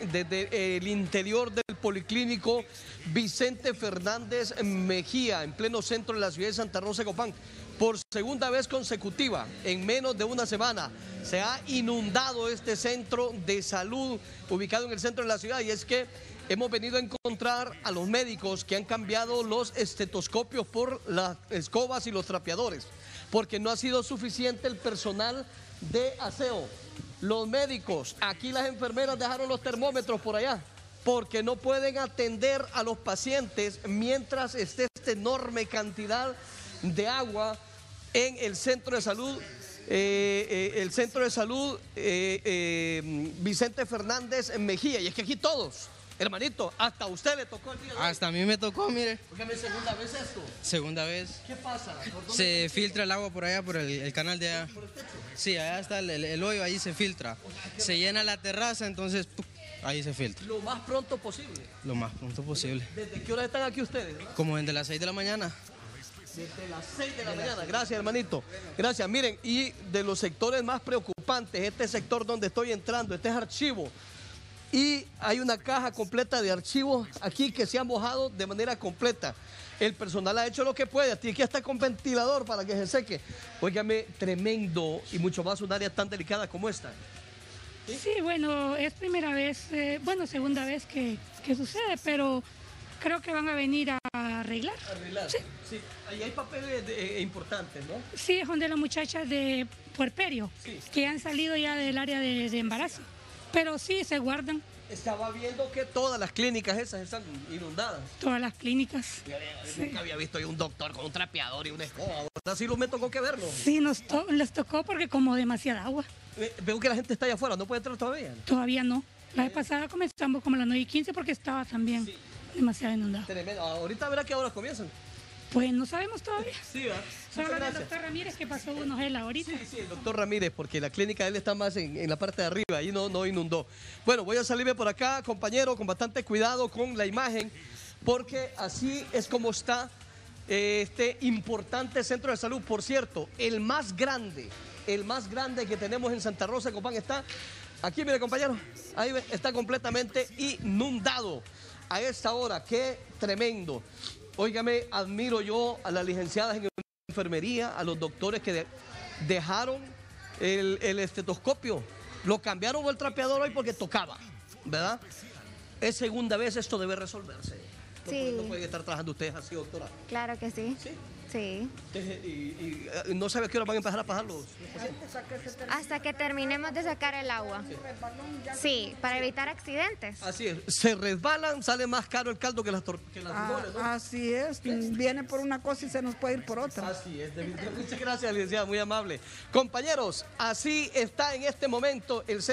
Desde el interior del policlínico Vicente Fernández Mejía, en pleno centro de la ciudad de Santa Rosa de Copán, por segunda vez consecutiva, en menos de una semana, se ha inundado este centro de salud ubicado en el centro de la ciudad, y es que hemos venido a encontrar a los médicos que han cambiado los estetoscopios por las escobas y los trapeadores, porque no ha sido suficiente el personal de aseo. Los médicos, aquí las enfermeras dejaron los termómetros por allá porque no pueden atender a los pacientes mientras esté esta enorme cantidad de agua en el centro de salud. Vicente Fernández Mejía. Y es que aquí todos, hermanito, hasta usted le tocó el día de hoy. Hasta a mí me tocó, mire. Porque es segunda vez esto. Segunda vez. ¿Qué pasa? Se filtra el agua por allá, por el canal de allá. ¿Por el techo? Sí, allá está el hoyo, ahí se filtra. Se llena la terraza, entonces ahí se filtra. Lo más pronto posible. Lo más pronto posible. ¿Desde qué hora están aquí ustedes? Como desde las 6 de la mañana. Desde las 6 de la mañana. Gracias, hermanito. Gracias. Miren, y de los sectores más preocupantes, este sector donde estoy entrando, este es archivo. Y hay una caja completa de archivos aquí que se han mojado de manera completa. El personal ha hecho lo que puede. Aquí está con ventilador para que se seque. Óigame, tremendo, y mucho más un área tan delicada como esta. Sí, bueno, es primera vez, segunda vez que sucede, pero creo que van a venir a arreglar. Sí. Ahí hay papeles importantes, ¿no? Sí, son de las muchachas de Puerperio, sí, que han salido ya del área de embarazo. Pero sí, se guardan. Estaba viendo que todas las clínicas esas están inundadas. Todas las clínicas. Nunca había visto yo un doctor con un trapeador y una escoba. Así me tocó que verlo. Sí, les tocó porque como demasiada agua. Veo que la gente está allá afuera, ¿no puede entrar todavía? Todavía no. La vez pasada comenzamos como a las 9:15 porque estaba también demasiado inundado. Tremendo. Ahorita verá que ahora comienzan. Pues no sabemos todavía. Sí, ¿verdad? Solo del doctor Ramírez que pasó unos él ahorita. Sí, el doctor Ramírez, porque la clínica de él está más en la parte de arriba, ahí no inundó. Bueno, voy a salirme por acá, compañero, con bastante cuidado con la imagen, porque así es como está este importante centro de salud. Por cierto, el más grande que tenemos en Santa Rosa de Copán está aquí, mire, compañero, ahí está completamente inundado a esta hora. Qué tremendo. Óigame, admiro yo a las licenciadas en enfermería, a los doctores que dejaron el estetoscopio. Lo cambiaron por el trapeador hoy porque tocaba, ¿verdad? Es segunda vez, esto debe resolverse. Sí. No pueden estar trabajando ustedes así, doctora. Claro que sí. Sí. Sí. ¿Y no sabe a qué hora van a empezar a pasar los pacientes? Hasta que terminemos de sacar el agua. Sí, para evitar accidentes. Así es, se resbalan, sale más caro el caldo que las tortillas, ¿no? Así es, viene por una cosa y se nos puede ir por otra. Así es, muchas gracias, licenciada, muy amable. Compañeros, así está en este momento el centro.